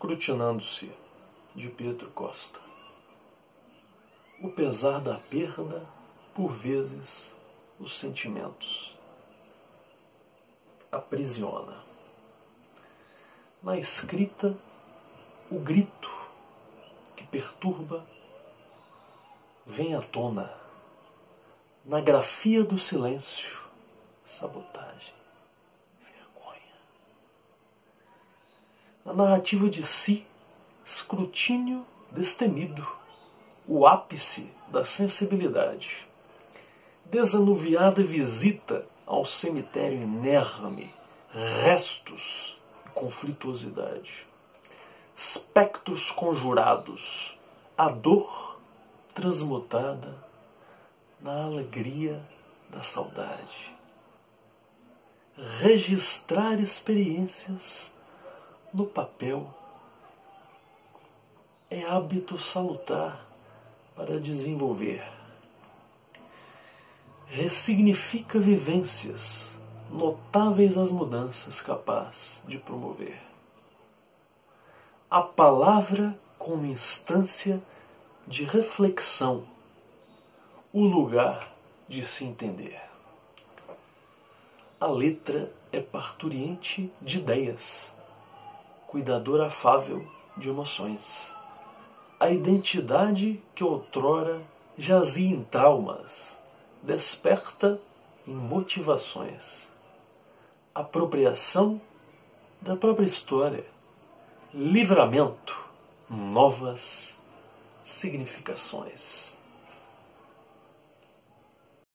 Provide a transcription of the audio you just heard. Escrutinando-se, de Pietro Costa. O pesar da perda, por vezes, os sentimentos aprisiona. Na escrita, o grito que perturba vem à tona. Na grafia do silêncio, sabotagem, vergonha. Na narrativa de si, escrutínio destemido, o ápice da sensibilidade. Desanuviada visita ao cemitério inerme, restos e conflituosidade. Espectros conjurados, a dor transmutada na alegria da saudade. Registrar experiências no papel é hábito salutar para desenvolver. Ressignifica vivências, notáveis as mudanças capaz de promover. A palavra como instância de reflexão, o lugar de se entender. A letra é parturiente de ideias, cuidadora afável de emoções. A identidade que outrora jazia em traumas, desperta em motivações. Apropriação da própria história, livramento, novas significações.